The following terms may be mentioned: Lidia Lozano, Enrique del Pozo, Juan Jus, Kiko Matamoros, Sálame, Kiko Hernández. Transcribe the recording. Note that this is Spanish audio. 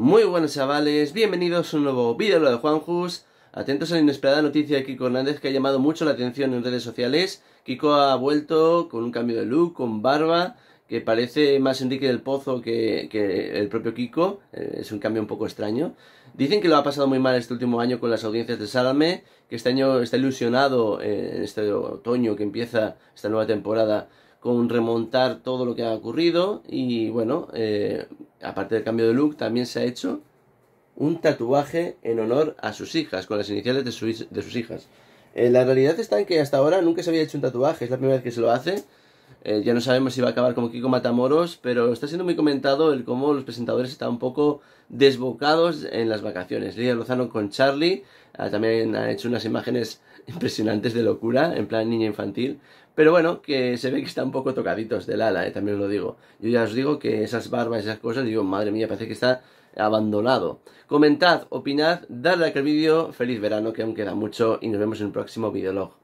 Muy buenas chavales, bienvenidos a un nuevo vídeo de Juan Jus. Atentos a la inesperada noticia de Kiko Hernández que ha llamado mucho la atención en redes sociales. Kiko ha vuelto con un cambio de look, con barba, que parece más Enrique del Pozo que el propio Kiko. Es un cambio un poco extraño. Dicen que lo ha pasado muy mal este último año con las audiencias de Sálame, que este año está ilusionado, en este otoño que empieza esta nueva temporada, con remontar todo lo que ha ocurrido. Y bueno, aparte del cambio de look, también se ha hecho un tatuaje en honor a sus hijas, con las iniciales de sus hijas. La realidad está en que hasta ahora nunca se había hecho un tatuaje, es la primera vez que se lo hace. Ya no sabemos si va a acabar como Kiko Matamoros, pero está siendo muy comentado el cómo los presentadores están un poco desbocados en las vacaciones. Lidia Lozano con Charlie también ha hecho unas imágenes impresionantes de locura, en plan niña infantil. Pero bueno, que se ve que están un poco tocaditos del ala, también os lo digo. Yo ya os digo que esas barbas, esas cosas, digo, madre mía, parece que está abandonado. Comentad, opinad, dadle like al vídeo, feliz verano, que aún queda mucho, y nos vemos en un próximo videolog.